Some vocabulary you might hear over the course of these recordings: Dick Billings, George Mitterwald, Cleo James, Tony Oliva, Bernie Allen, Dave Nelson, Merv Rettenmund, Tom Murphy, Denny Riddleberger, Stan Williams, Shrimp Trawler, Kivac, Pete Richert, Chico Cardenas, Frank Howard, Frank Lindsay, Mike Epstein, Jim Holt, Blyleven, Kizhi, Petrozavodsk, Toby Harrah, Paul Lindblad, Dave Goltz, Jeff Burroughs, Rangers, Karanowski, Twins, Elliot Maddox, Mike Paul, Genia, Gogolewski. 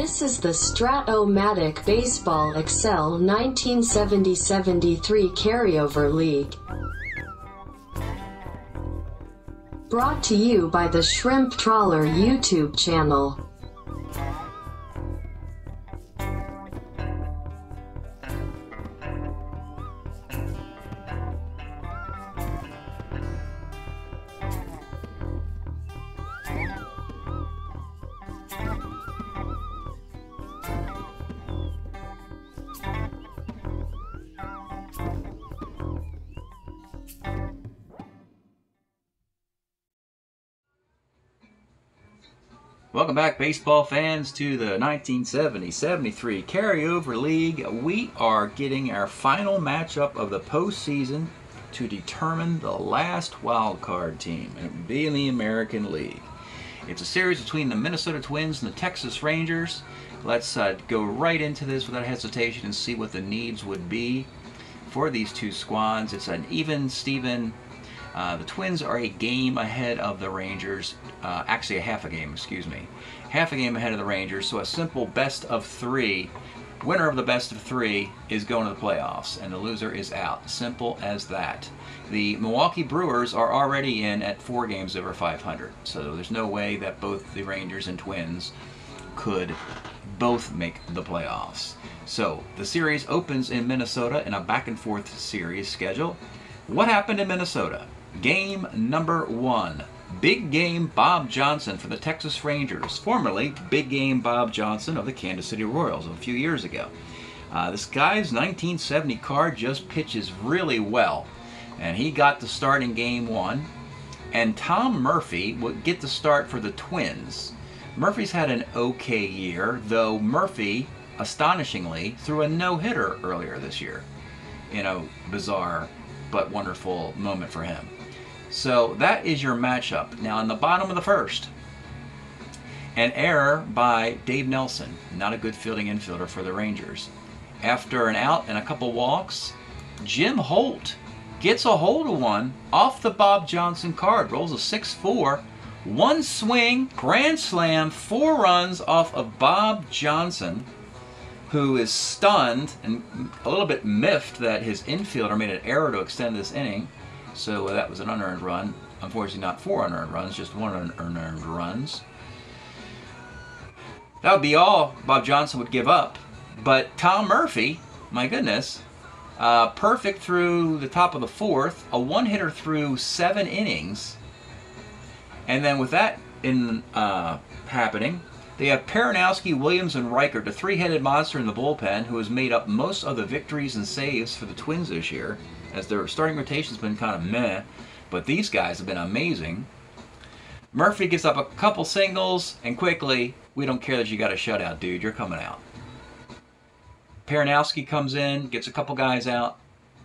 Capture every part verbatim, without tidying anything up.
This is the Strat-O-Matic Baseball Excel nineteen seventy seventy-three Carryover League, brought to you by the Shrimp Trawler YouTube channel. Welcome back, baseball fans, to the nineteen seventy seventy-three Carryover League. We are getting our final matchup of the postseason to determine the last wild card team, and it would be in the American League. It's a series between the Minnesota Twins and the Texas Rangers. Let's uh, go right into this without hesitation and see what the needs would be for these two squads. It's an even Steven. Uh, the Twins are a game ahead of the Rangers, uh, actually a half a game, excuse me. Half a game ahead of the Rangers, so a simple best of three. Winner of the best of three is going to the playoffs, and the loser is out. Simple as that. The Milwaukee Brewers are already in at four games over five hundred, so there's no way that both the Rangers and Twins could both make the playoffs. So the series opens in Minnesota in a back-and-forth series schedule. What happened in Minnesota? Game number one, Big Game Bob Johnson for the Texas Rangers, formerly Big Game Bob Johnson of the Kansas City Royals a few years ago. Uh, this guy's nineteen seventy card just pitches really well, and he got the start in game one, and Tom Murphy would get the start for the Twins. Murphy's had an okay year, though Murphy, astonishingly, threw a no-hitter earlier this year in a bizarre but wonderful moment for him. So that is your matchup. Now in the bottom of the first, an error by Dave Nelson, not a good fielding infielder for the Rangers. After an out and a couple walks, Jim Holt gets a hold of one off the Bob Johnson card, rolls a six four, one swing, grand slam, four runs off of Bob Johnson, who is stunned and a little bit miffed that his infielder made an error to extend this inning. So that was an unearned run. Unfortunately, not four unearned runs, just one unearned runs. That would be all Bob Johnson would give up. But Tom Murphy, my goodness, uh, perfect through the top of the fourth, a one-hitter through seven innings. And then with that in uh, happening, they have Paranowski, Williams, and Reichert, the three-headed monster in the bullpen, who has made up most of the victories and saves for the Twins this year, as their starting rotation's been kind of meh, but these guys have been amazing. Murphy gives up a couple singles, and quickly, we don't care that you got a shutout, dude. You're coming out. Paranowski comes in, gets a couple guys out.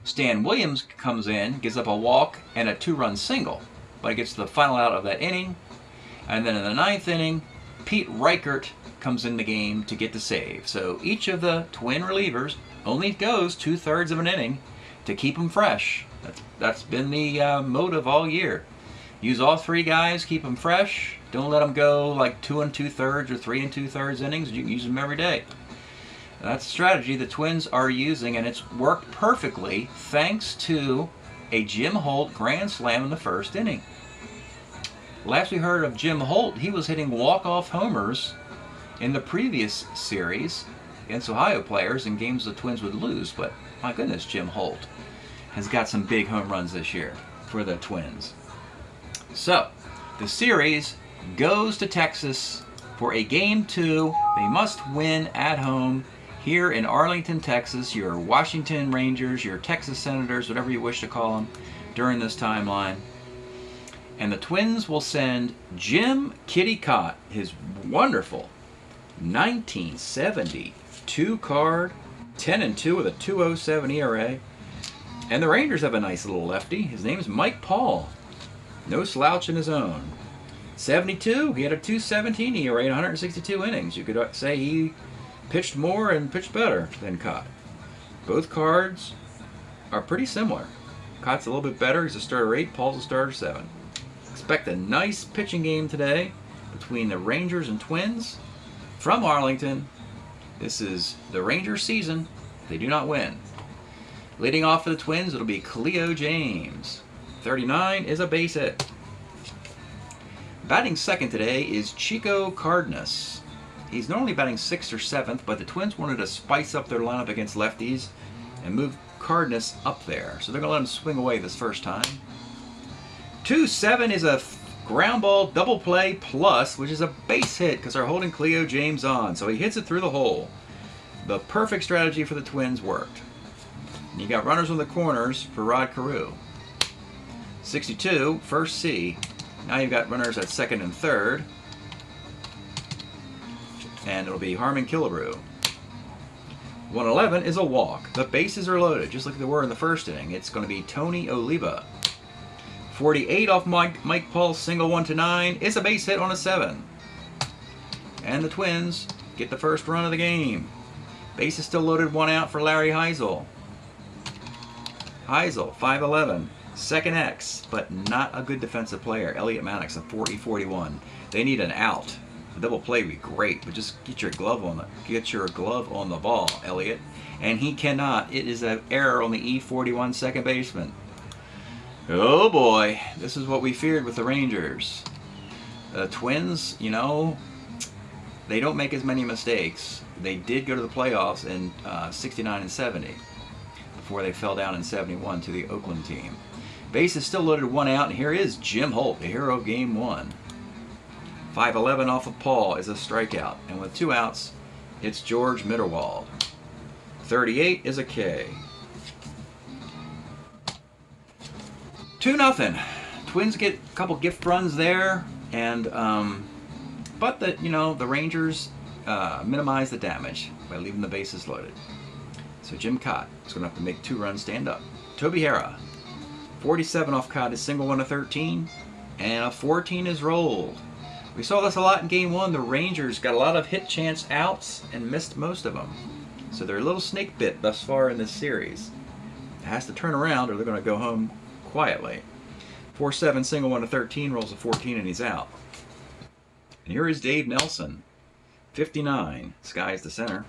Stan Williams comes in, gives up a walk and a two-run single, but it gets to the final out of that inning. And then in the ninth inning, Pete Richert comes in the game to get the save. So each of the Twin relievers only goes two-thirds of an inning to keep them fresh. That's, that's been the uh, motive all year. Use all three guys, keep them fresh. Don't let them go like two and two-thirds or three and two-thirds innings. You can use them every day. That's the strategy the Twins are using, and it's worked perfectly thanks to a Jim Holt grand slam in the first inning. Last we heard of Jim Holt, he was hitting walk-off homers in the previous series against Ohio players in games the Twins would lose, but my goodness, Jim Holt has got some big home runs this year for the Twins. So, the series goes to Texas for a game two. They must win at home here in Arlington, Texas. Your Washington Rangers, your Texas Senators, whatever you wish to call them during this timeline. And the Twins will send Jim Kittycott, his wonderful nineteen seventy-two card, ten and two with a two oh seven E R A. And the Rangers have a nice little lefty. His name is Mike Paul. No slouch in his own. seventy-two, he had a two seventeen E R A in one hundred sixty-two innings. You could say he pitched more and pitched better than Cott. Both cards are pretty similar. Cott's a little bit better. He's a starter eight, Paul's a starter seven. Expect a nice pitching game today between the Rangers and Twins. From Arlington, this is the Rangers' season. They do not win. Leading off for the Twins, it'll be Cleo James. thirty-nine is a base hit. Batting second today is Chico Cardenas. He's normally batting sixth or seventh, but the Twins wanted to spice up their lineup against lefties and move Cardenas up there. So they're going to let him swing away this first time. two seven is a ground ball double play plus, which is a base hit because they're holding Cleo James on. So he hits it through the hole. The perfect strategy for the Twins worked. And you got runners on the corners for Rod Carew. sixty-two, first C. Now you've got runners at second and third. And it'll be Harmon Killebrew. one eleven is a walk. The bases are loaded, just like they were in the first inning. It's going to be Tony Oliva. forty-eight off Mike, Mike Paul, single one to nine. It's a base hit on a seven. And the Twins get the first run of the game. Base is still loaded, one out for Larry Heisel. Heisel, five eleven. Second X, but not a good defensive player. Elliot Maddox, a forty forty-one. They need an out. The double play would be great, but just get your glove on the get your glove on the ball, Elliot. And he cannot. It is an error on the E forty-one second baseman. Oh boy, this is what we feared with the Rangers. The Twins, you know, they don't make as many mistakes. They did go to the playoffs in uh, sixty-nine and seventy before they fell down in seventy-one to the Oakland team. Base is still loaded, one out, and here is Jim Holt, the hero of game one. five eleven off of Paul is a strikeout, and with two outs, it's George Mitterwald. thirty-eight is a K. two nothing. Twins get a couple gift runs there, and um, but the you know the Rangers uh, minimize the damage by leaving the bases loaded. So Jim Cott is going to have to make two runs stand up. Toby Harrah, forty-seven off Cott is single one to thirteen, and a fourteen is rolled. We saw this a lot in game one. The Rangers got a lot of hit chance outs and missed most of them. So they're a little snake bit thus far in this series. It has to turn around or they're going to go home quietly. four seven, single one to thirteen, rolls a fourteen, and he's out. And here is Dave Nelson, fifty-nine, skies the center.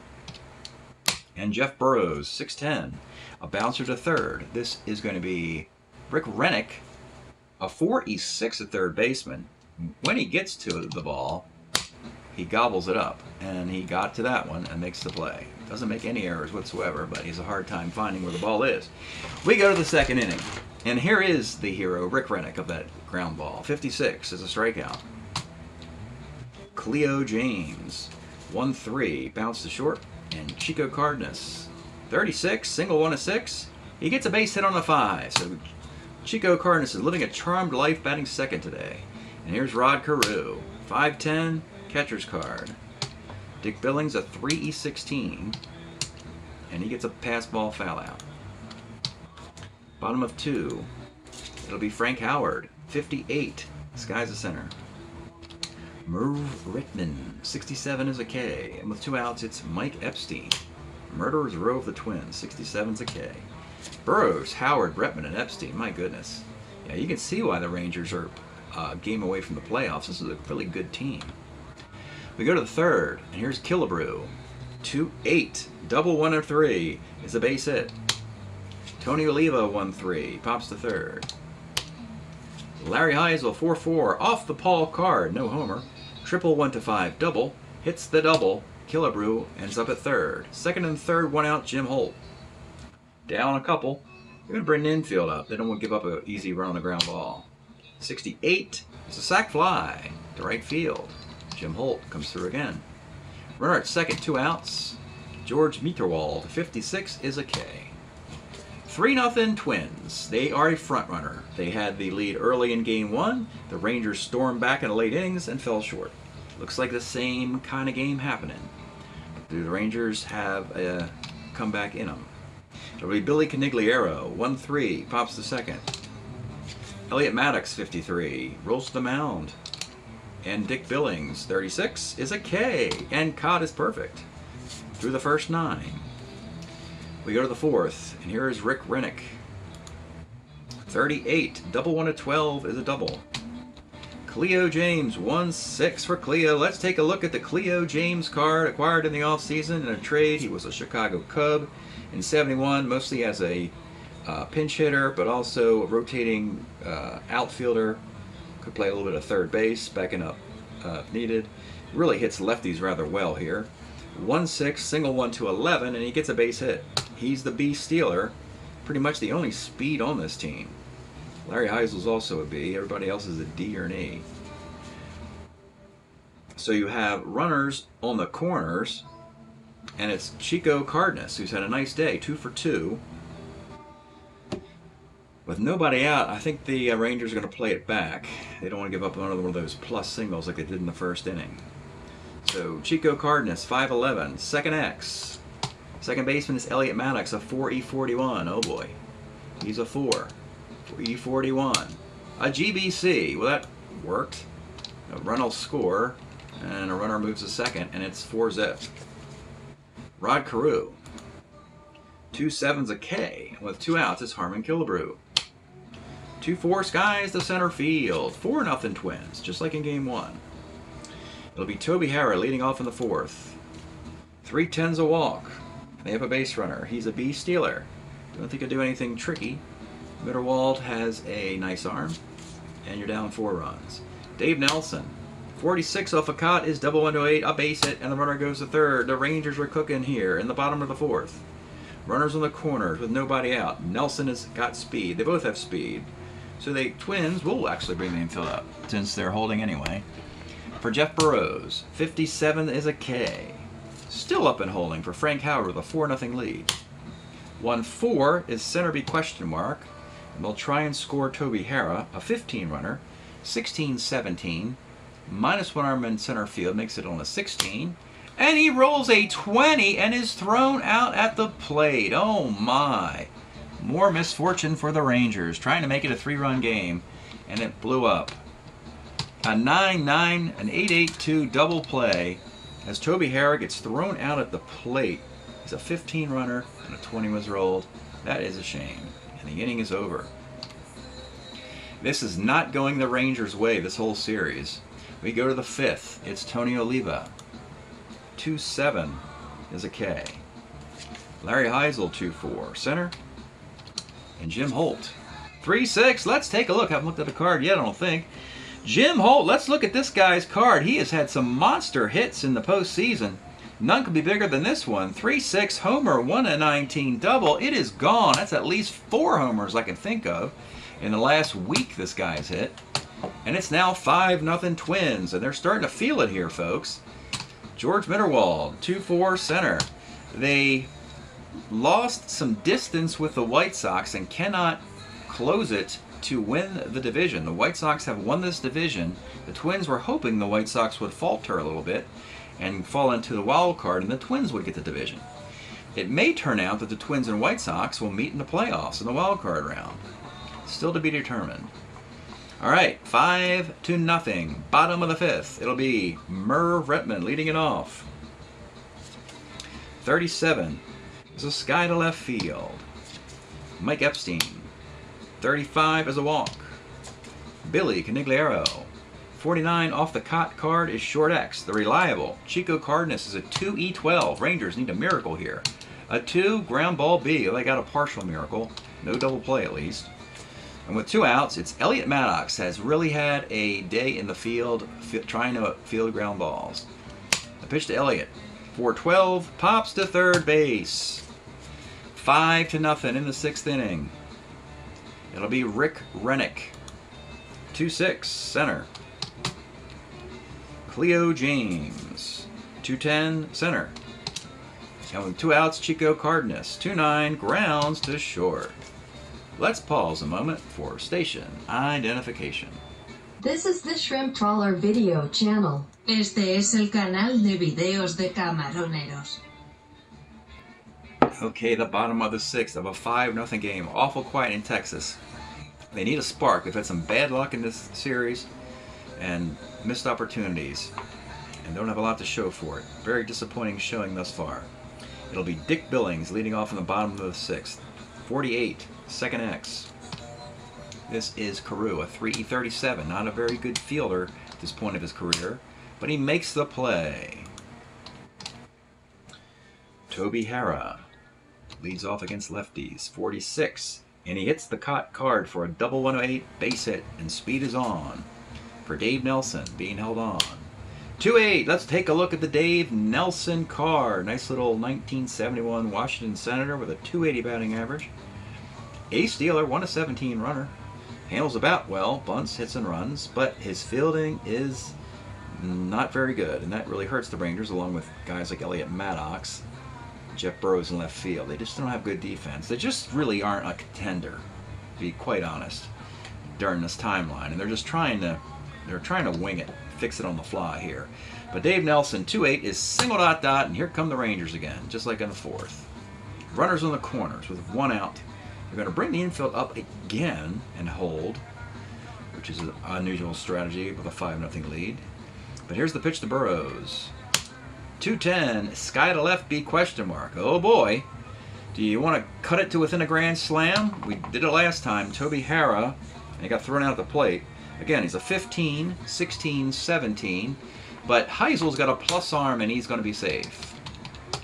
And Jeff Burroughs, six ten, a bouncer to third. This is going to be Rick Renick, a forty-six at third baseman. When he gets to the ball, he gobbles it up, and he got to that one and makes the play. Doesn't make any errors whatsoever, but he's a hard time finding where the ball is. We go to the second inning. And here is the hero, Rick Renick, of that ground ball. fifty-six is a strikeout. Cleo James, one three, bounce to short. And Chico Cardenas, thirty-six, single one to six. He gets a base hit on a five. So Chico Cardenas is living a charmed life batting second today. And here's Rod Carew, five ten, catcher's card. Dick Billings, a three E sixteen. And he gets a pass ball foul out. Bottom of two, it'll be Frank Howard, fifty-eight, skies the center. Merv Rettenmund, sixty-seven is a K, and with two outs, it's Mike Epstein. Murderer's Row of the Twins, sixty-seven's a K. Burroughs, Howard, Rettenmund, and Epstein, my goodness. Yeah, you can see why the Rangers are uh, a game away from the playoffs. This is a really good team. We go to the third, and here's Killebrew, two eight, double one or three, is a base hit. Tony Oliva, one three, pops to third. Larry Heisel, four four, off the Paul card, no homer. Triple, one to five, double, hits the double. Killebrew ends up at third. Second and third, one out, Jim Holt. Down a couple. They're going to bring the infield up. They don't want to give up an easy run on the ground ball. sixty-eight, it's a sac fly to right field. Jim Holt comes through again. Runner at second, two outs. George Mitterwald, fifty-six is a K. three nothing Twins. They are a front runner. They had the lead early in game one. The Rangers stormed back in the late innings and fell short. Looks like the same kind of game happening. The Rangers have a comeback in them. It'll be Billy Conigliaro, one three, pops to second. Elliot Maddox, fifty-three, rolls to the mound. And Dick Billings, thirty-six, is a K. And Cott is perfect through the first nine. We go to the fourth, and here is Rick Renick. thirty-eight, double one to twelve is a double. Cleo James, one six for Cleo. Let's take a look at the Cleo James card, acquired in the offseason in a trade. He was a Chicago Cub in seventy-one, mostly as a uh, pinch hitter, but also a rotating uh, outfielder. Could play a little bit of third base, backing up uh, if needed. Really hits lefties rather well here. one six, single one to eleven, and he gets a base hit. He's the B stealer, pretty much the only speed on this team. Larry Heisel's also a B. Everybody else is a D or an E. So you have runners on the corners, and it's Chico Cardenas, who's had a nice day, two for two. With nobody out, I think the Rangers are going to play it back. They don't want to give up another one of those plus singles like they did in the first inning. So Chico Cardenas, five eleven, second X. Second baseman is Elliot Maddox, a four E forty-one. Oh boy, he's a four. E forty-one. A G B C. Well, that worked. A run will score, and a runner moves a second, and it's four zip. Rod Carew. Two sevens a K. With two outs, it's Harmon Killebrew. two four skies to center field. four nothing Twins, just like in game one. It'll be Toby Harrah leading off in the fourth. Three tens a walk. They have a base runner. He's a B stealer. Don't think he'll do anything tricky. Mitterwald has a nice arm, and you're down four runs. Dave Nelson, forty-six off a cot, is double one to eight, a base hit, and the runner goes to third. The Rangers are cooking here in the bottom of the fourth. Runners on the corners with nobody out. Nelson has got speed. They both have speed. So the Twins will actually bring the infield up, since they're holding anyway. For Jeff Burroughs, fifty-seven is a K. Still up and holding for Frank Howard with a four nothing lead. one four is center B question mark. And they'll try and score Toby Harrah, a fifteen runner, sixteen seventeen, minus one arm in center field, makes it on a sixteen, and he rolls a twenty and is thrown out at the plate. Oh my. More misfortune for the Rangers, trying to make it a three-run game, and it blew up. A nine nine, an eight eight two double play as Toby Harrah gets thrown out at the plate. He's a fifteen runner, and a twenty was rolled. That is a shame. The inning is over. This is not going the Rangers' way this whole series. We go to the fifth. It's Tony Oliva. two seven is a K. Larry Heisel, two four. Center. And Jim Holt. three six. Let's take a look. I haven't looked at a card yet, I don't think. Jim Holt. Let's look at this guy's card. He has had some monster hits in the postseason. None could be bigger than this one. three six homer, one and nineteen double. It is gone. That's at least four homers I can think of in the last week this guy's hit. And it's now five nothing Twins, and they're starting to feel it here, folks. George Mitterwald, two four center. They lost some distance with the White Sox and cannot close it to win the division. The White Sox have won this division. The Twins were hoping the White Sox would falter a little bit and fall into the wild card, and the Twins would get the division. It may turn out that the Twins and White Sox will meet in the playoffs in the wild card round. Still to be determined. All right, five to nothing. Bottom of the fifth. It'll be Merv Rettenmund leading it off. thirty-seven. There's a sky to left field. Mike Epstein. thirty-five is a walk. Billy Conigliaro. forty-nine off the cot card is short X, the reliable. Chico Cardenas is a two E twelve. Rangers need a miracle here. A two, ground ball B. They got a partial miracle. No double play at least. And with two outs, it's Elliot Maddox has really had a day in the field trying to field ground balls. A pitch to Elliot. four twelve, pops to third base. Five to nothing in the sixth inning. It'll be Rick Renick. two six, center. Cleo James, two ten, center. And with two outs, Chico Cardenas, two nine, grounds to short. Let's pause a moment for station identification. This is the Shrimp Trawler video channel. Este es el canal de videos de camaroneros. Okay, the bottom of the sixth of a five nothing game. Awful quiet in Texas. They need a spark. They've had some bad luck in this series and missed opportunities, and don't have a lot to show for it. Very disappointing showing thus far. It'll be Dick Billings leading off in the bottom of the sixth. forty-eight, second X. This is Carew, a three thirty-seven. Not a very good fielder at this point of his career, but he makes the play. Toby Harrah leads off against lefties, forty-six, and he hits the cot card for a double one oh eight base hit, and speed is on for Dave Nelson, being held on. two eight, let's take a look at the Dave Nelson card. Nice little nineteen seventy-one Washington Senator with a two eighty batting average. A stealer, one of seventeen runner. Handles the bat well, bunts, hits and runs, but his fielding is not very good, and that really hurts the Rangers, along with guys like Elliot Maddox, Jeff Burroughs in left field. They just don't have good defense. They just really aren't a contender, to be quite honest, during this timeline, and they're just trying to, they're trying to wing it, fix it on the fly here. But Dave Nelson, two eight, is single dot dot, and here come the Rangers again, just like in the fourth. Runners on the corners with one out. They're going to bring the infield up again and hold, which is an unusual strategy with a five nothing lead. But here's the pitch to Burroughs. two ten, sky to left, B question mark. Oh boy, do you want to cut it to within a grand slam? We did it last time. Toby Harrah, and he got thrown out at the plate. Again, he's a fifteen, sixteen, seventeen, but Heisel's got a plus arm and he's going to be safe.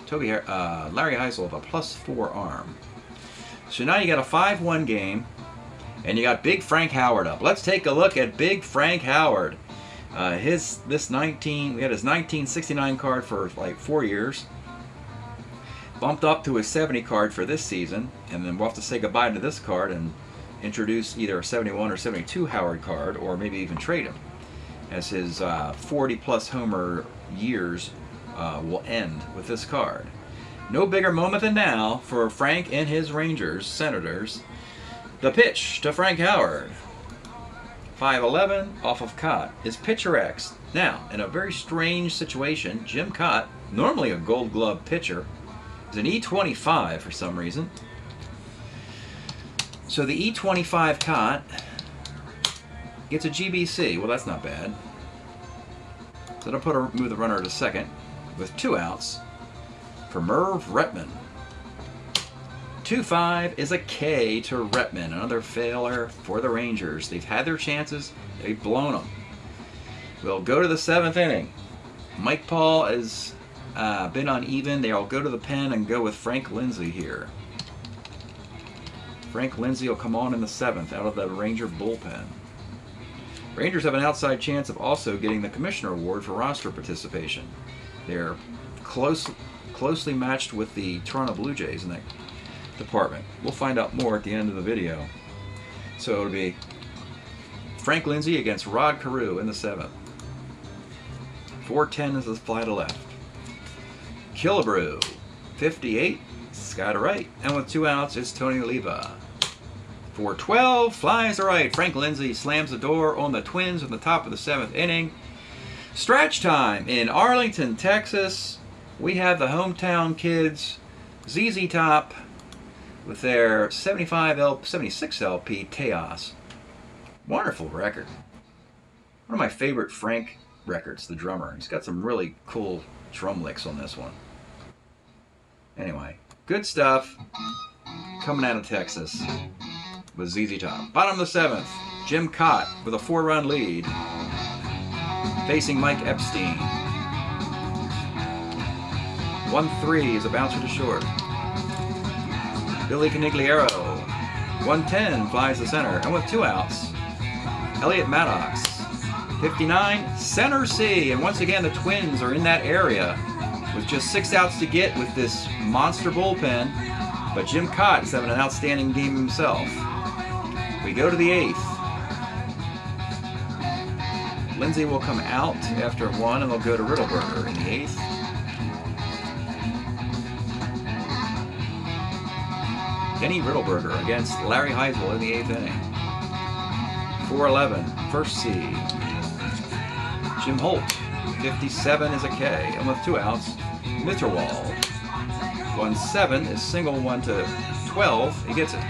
Toby, uh, Larry Heisel with a plus four arm. So now you got a five one game, and you got Big Frank Howard up. Let's take a look at Big Frank Howard. Uh, his this nineteen, we had his nineteen sixty-nine card for like four years. Bumped up to his seventy card for this season, and then we'll have to say goodbye to this card and introduce either a seventy-one or seventy-two Howard card, or maybe even trade him, as his uh, forty plus homer years uh, will end with this card. No bigger moment than now for Frank and his Rangers, Senators. The pitch to Frank Howard. five eleven off of Cott is pitcher X. Now, in a very strange situation, Jim Cott, normally a gold glove pitcher, is an E twenty-five for some reason. So the E twenty-five Cott gets a G B C. Well, that's not bad. So they'll put a, move the runner to second with two outs for Merv Rettenmund. two five is a K to Rettenmund. Another failure for the Rangers. They've had their chances. They've blown them. We'll go to the seventh inning. Mike Paul has uh, been uneven. They'll go to the pen and go with Frank Lindsay here. Frank Lindsay will come on in the seventh out of the Ranger bullpen. Rangers have an outside chance of also getting the Commissioner Award for roster participation. They're close, closely matched with the Toronto Blue Jays in that department. We'll find out more at the end of the video. So it'll be Frank Lindsay against Rod Carew in the seventh. four ten is the fly to left. Killebrew, fifty-eight. Sky to right, and with two outs, it's Tony Oliva. four twelve, flies to right. Frank Lindsay slams the door on the Twins in the top of the seventh inning. Stretch time in Arlington, Texas. We have the hometown kids, Z Z Top, with their seventy-five L P, seventy-six L P, Teos. Wonderful record. One of my favorite Frank records, the drummer. He's got some really cool drum licks on this one. Anyway. Good stuff coming out of Texas with Z Z Top. Bottom of the seventh, Jim Cott with a four-run lead facing Mike Epstein. one three is a bouncer to short. Billy Conigliaro, one ten, flies to center, and with two outs, Elliot Maddox, fifty-nine, center C, and once again the Twins are in that area with just six outs to get with this monster bullpen, but Jim Cott is having an outstanding game himself. We go to the eighth. Lindsay will come out after one, and they'll go to Riddleberger in the eighth. Denny Riddleberger against Larry Heisel in the eighth inning. four eleven, first C. Jim Holt, fifty-seven is a K, and with two outs, Mitterwald. one seven is single, one to twelve. He gets it.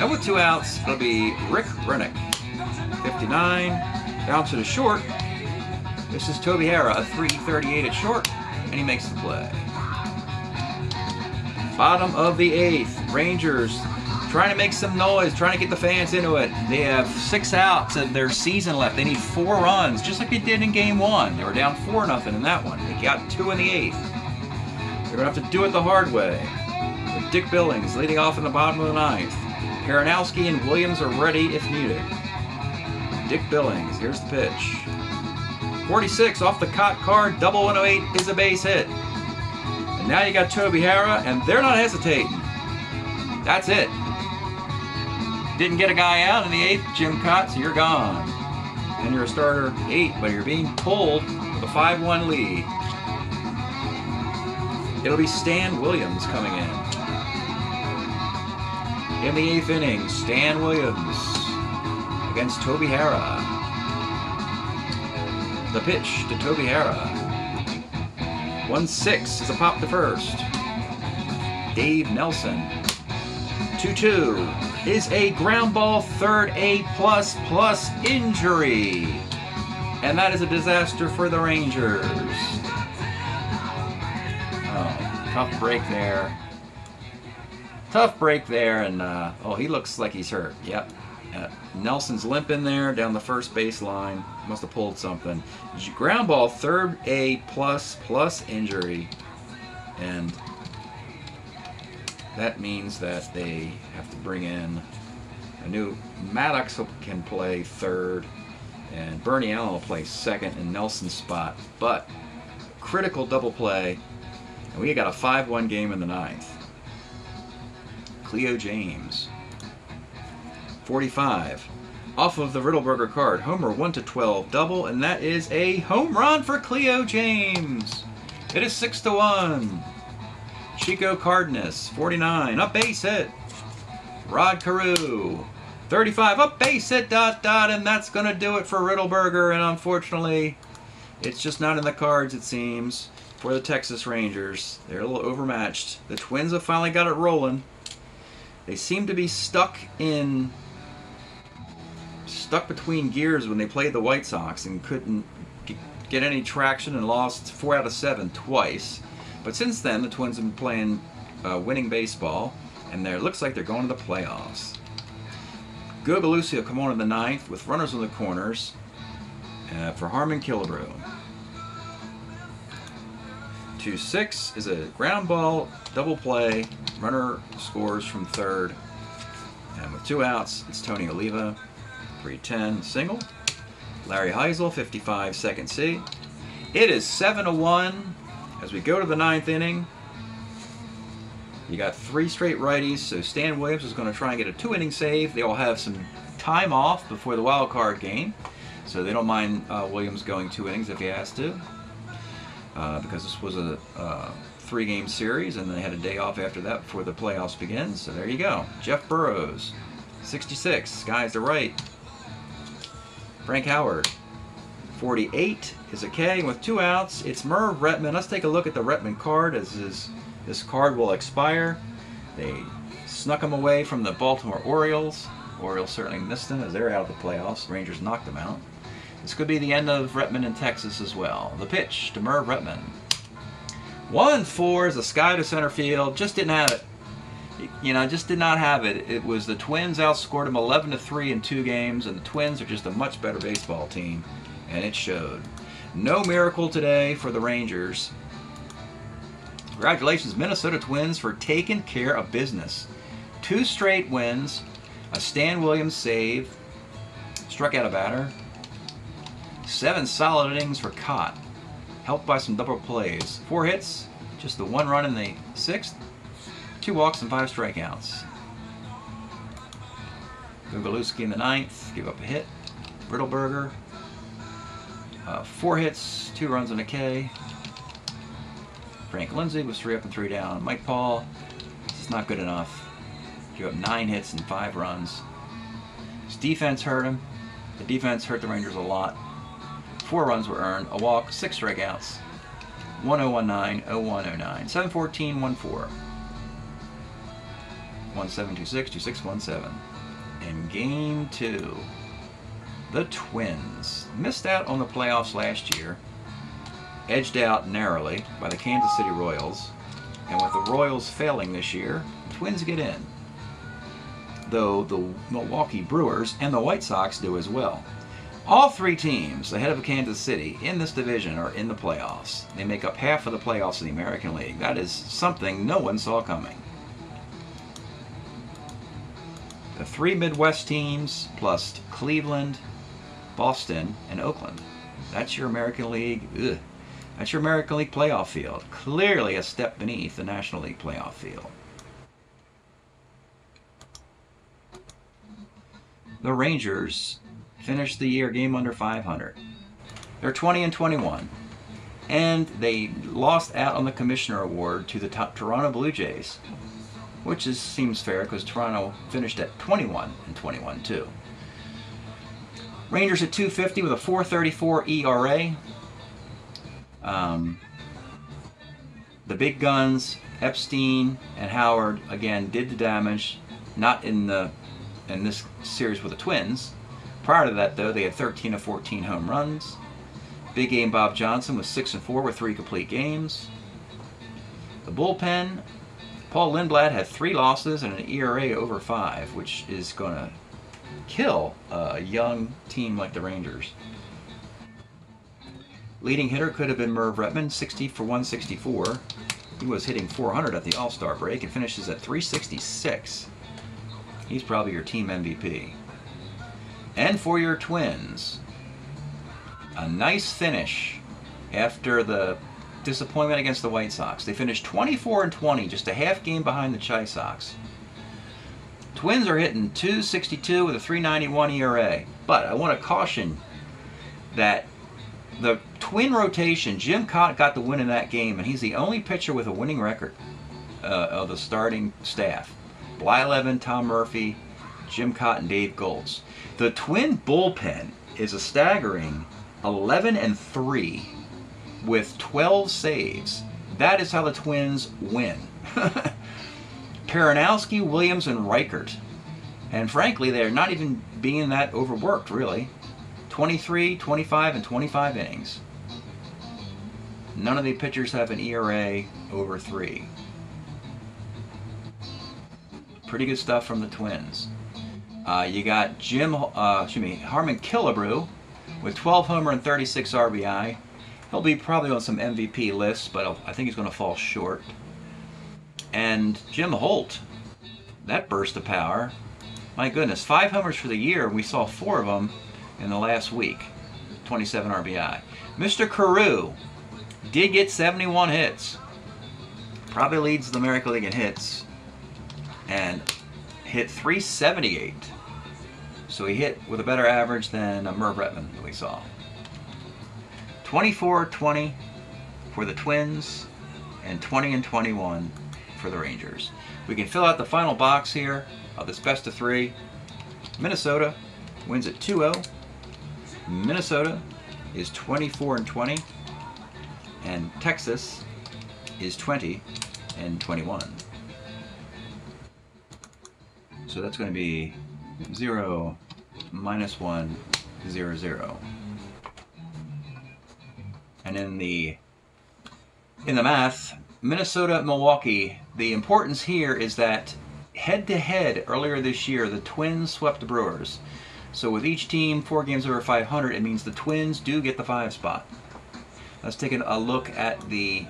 And with two outs, it'll be Rick Renick. fifty-nine, bouncer to short. This is Toby Harrah, a three thirty-eight at short, and he makes the play. Bottom of the eighth, Rangers trying to make some noise, trying to get the fans into it. They have six outs and their season left. They need four runs, just like they did in game one. They were down four nothing in that one. They got two in the eighth. They're gonna have to do it the hard way. With Dick Billings leading off in the bottom of the ninth. Karanowski and Williams are ready if needed. Dick Billings, here's the pitch. forty-six off the cot card, double one oh eight is a base hit. And now you got Toby Harrah, and they're not hesitating. That's it. Didn't get a guy out in the eighth, Jim Cott, so you're gone. And you're a starter eight, but you're being pulled with a five one lead. It'll be Stan Williams coming in. In the eighth inning, Stan Williams against Toby Harrah. The pitch to Toby Harrah. one six is a pop to first. Dave Nelson. two two. Is a ground ball, third, a plus plus injury. And that is a disaster for the Rangers. Oh, tough break there. Tough break there, and uh, oh, he looks like he's hurt. Yep. Uh, Nelson's limping there down the first baseline. Must have pulled something. Ground ball, third, a plus plus injury. And that means that they have to bring in a new Maddox can play third, and Bernie Allen will play second in Nelson's spot. But critical double play, and we got a five one game in the ninth. Cleo James, forty-five, off of the Riddleberger card, homer, one to twelve, double, and that is a home run for Cleo James. It is six to one. Chico Cardenas, forty-nine, up base hit. Rod Carew, thirty-five, up base hit, dot, dot, and that's going to do it for Riddleberger, and unfortunately, it's just not in the cards, it seems, for the Texas Rangers. They're a little overmatched. The Twins have finally got it rolling. They seem to be stuck in, stuck between gears when they played the White Sox and couldn't get any traction and lost four out of seven twice. But since then, the Twins have been playing uh, winning baseball, and it looks like they're going to the playoffs. Gogolewski will come on in the ninth with runners on the corners uh, for Harmon Killebrew. two six is a ground ball, double play, runner scores from third. And with two outs, it's Tony Oliva, three ten, single. Larry Heisel, fifty-five, second C. It is seven to one. As we go to the ninth inning, you got three straight righties, so Stan Williams is going to try and get a two-inning save. They all have some time off before the wild card game, so they don't mind uh, Williams going two innings if he has to, uh, because this was a uh, three-game series, and they had a day off after that before the playoffs begin. So there you go. Jeff Burroughs, sixty-six, skies to right. Frank Howard, forty-eight, is a K, and with two outs, it's Merv Rettenmund. Let's take a look at the Rettenmund card, as his, this card will expire. They snuck him away from the Baltimore Orioles. Orioles certainly missed him as they're out of the playoffs. The Rangers knocked them out. This could be the end of Rettenmund in Texas as well. The pitch to Merv Rettenmund. one four is a sky to center field. Just didn't have it. You know, just did not have it. It was the Twins outscored him eleven to three in two games, and the Twins are just a much better baseball team. And it showed. No miracle today for the Rangers. Congratulations, Minnesota Twins, for taking care of business. Two straight wins, a Stan Williams save, struck out a batter, seven solid innings for Cott, helped by some double plays. Four hits, just the one run in the sixth, two walks and five strikeouts. Gogolewski in the ninth, gave up a hit. Riddleberger, Uh, four hits, two runs and a K. Frank Lindsay was three up and three down. Mike Paul, this is not good enough. Gave up nine hits and five runs. His defense hurt him. The defense hurt the Rangers a lot. Four runs were earned, a walk, six strikeouts. one oh one nine, oh one oh nine. seven fourteen, one four. one seven two six, two six one seven. And game two. The Twins missed out on the playoffs last year, edged out narrowly by the Kansas City Royals, and with the Royals failing this year, the Twins get in. though the Milwaukee Brewers and the White Sox do as well. All three teams ahead of Kansas City in this division are in the playoffs. They make up half of the playoffs in the American League. That is something no one saw coming. The three Midwest teams plus Cleveland, Boston, and Oakland. That's your American League. Ugh. That's your American League playoff field. Clearly a step beneath the National League playoff field. The Rangers finished the year game under five hundred. They're twenty and twenty-one. And they lost out on the Commissioner Award to the Toronto Blue Jays, which is, seems fair because Toronto finished at twenty-one and twenty-one too. Rangers at two fifty with a four thirty-four E R A. Um, the big guns, Epstein and Howard, again, did the damage. Not in the in this series with the Twins. Prior to that, though, they had thirteen of fourteen home runs. Big Game Bob Johnson was six and four with three complete games. The bullpen, Paul Lindblad had three losses and an E R A over five, which is going to kill a young team like the Rangers. Leading hitter could have been Merv Rettenmund, sixty for one sixty-four. He was hitting four hundred at the All-Star break and finishes at three sixty-six. He's probably your team M V P. And for your Twins, a nice finish after the disappointment against the White Sox. They finished twenty-four and twenty, just a half game behind the Chi Sox. Twins are hitting two sixty-two with a three ninety-one E R A. But I want to caution that the Twin rotation, Jim Kittycott got the win in that game, and he's the only pitcher with a winning record uh, of the starting staff. Blyleven, Tom Murphy, Jim Kittycott, and Dave Goltz. The Twin bullpen is a staggering eleven and three with twelve saves. That is how the Twins win. Karanowski, Williams, and Reichert. And frankly, they're not even being that overworked, really. twenty-three, twenty-five, and twenty-five innings. None of the pitchers have an E R A over three. Pretty good stuff from the Twins. Uh, you got Jim, uh, excuse me, Harmon Killebrew with twelve homer and thirty-six R B I. He'll be probably on some M V P lists, but I think he's going to fall short. And Jim Holt, that burst of power. My goodness, five homers for the year. We saw four of them in the last week. twenty-seven R B I. Mister Carew did get seventy-one hits. Probably leads the American League in hits. And hit three seventy-eight. So he hit with a better average than Merv Rettenmund that we saw. twenty-four twenty for the Twins and twenty and twenty-one for the Rangers. We can fill out the final box here of this best of three. Minnesota wins at two oh. Minnesota is twenty-four and twenty, and Texas is twenty and twenty-one. So that's going to be zero minus one zero zero. And in the, in the math, Minnesota, Milwaukee, the importance here is that head-to-head earlier this year, the Twins swept the Brewers. So with each team four games over five hundred, it means the Twins do get the five spot. Let's take a look at the,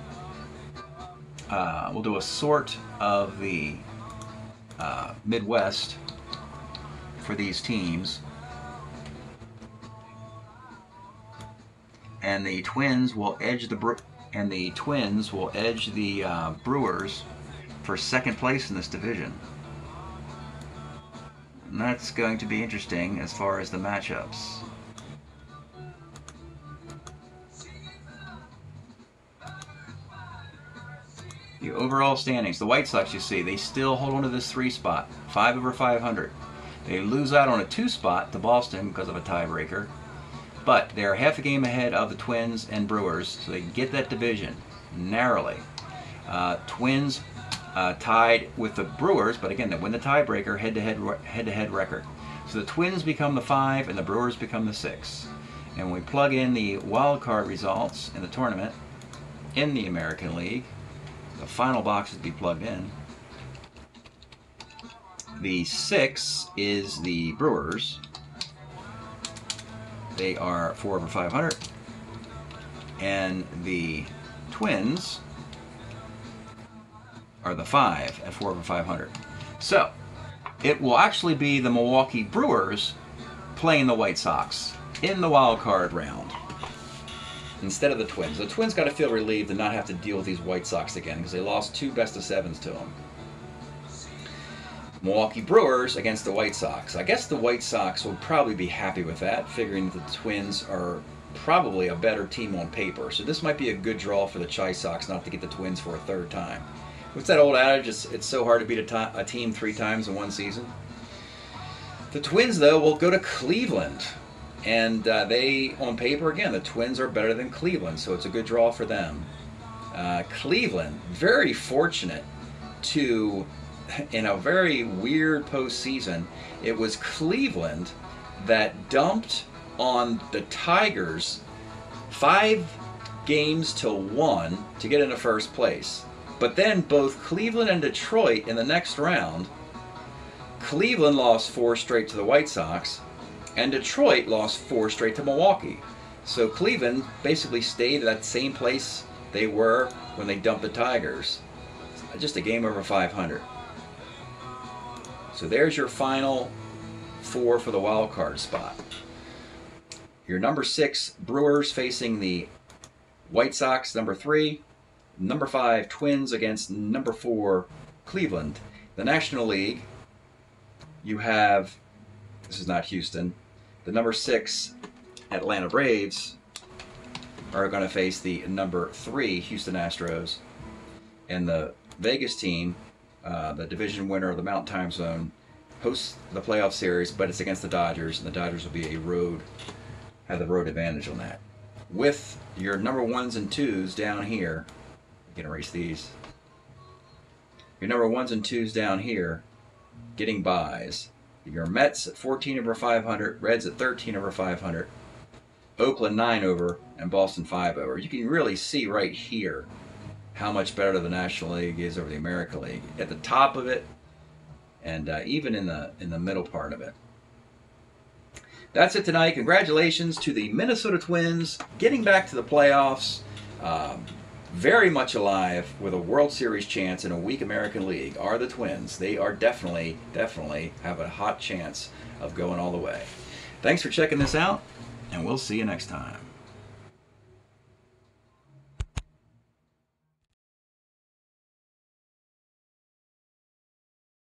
uh, we'll do a sort of the uh, Midwest for these teams. And the Twins will edge the Bre and the Twins will edge the uh, Brewers for second place in this division. And that's going to be interesting as far as the matchups. The overall standings, the White Sox, you see, they still hold on to this three spot, five over five hundred. They lose out on a two spot to Boston because of a tiebreaker. But they're half a game ahead of the Twins and Brewers, so they get that division narrowly. Uh, Twins uh, tied with the Brewers, but again, they win the tiebreaker head-to-head head-to-head record. So the Twins become the five, and the Brewers become the six. And when we plug in the wild card results in the tournament in the American League, the final box would be plugged in. The six is the Brewers. They are four over five hundred. And the Twins are the five at four over five hundred. So it will actually be the Milwaukee Brewers playing the White Sox in the wild card round instead of the Twins. The Twins got to feel relieved and not have to deal with these White Sox again because they lost two best of sevens to them. Milwaukee Brewers against the White Sox. I guess the White Sox will probably be happy with that, figuring that the Twins are probably a better team on paper. So this might be a good draw for the Chi Sox not to get the Twins for a third time. What's that old adage? It's, it's so hard to beat a, a team three times in one season. The Twins, though, will go to Cleveland. And uh, they, on paper, again, the Twins are better than Cleveland, so it's a good draw for them. Uh, Cleveland, very fortunate to, in a very weird postseason, it was Cleveland that dumped on the Tigers five games to one to get into first place. But then both Cleveland and Detroit in the next round, Cleveland lost four straight to the White Sox, and Detroit lost four straight to Milwaukee. So Cleveland basically stayed at that same place they were when they dumped the Tigers. Just a game over five hundred. So there's your final four for the wild card spot. Your number six, Brewers facing the White Sox, number three. Number five, Twins against number four, Cleveland. The National League, you have, this is not Houston, the number six, Atlanta Braves, are going to face the number three, Houston Astros. And the Vegas team, uh, the division winner of the Mountain Time Zone, hosts the playoff series, but it's against the Dodgers, and the Dodgers will be a road, have the road advantage on that. With your number ones and twos down here, you can erase these. Your number ones and twos down here, getting buys. Your Mets at fourteen over five hundred, Reds at thirteen over five hundred, Oakland nine over, and Boston five over. You can really see right here how much better the National League is over the American League. At the top of it, and uh, even in the in the middle part of it. That's it tonight. Congratulations to the Minnesota Twins getting back to the playoffs. Um, Very much alive with a World Series chance in a weak American League are the Twins. They are definitely, definitely have a hot chance of going all the way. Thanks for checking this out, and we'll see you next time.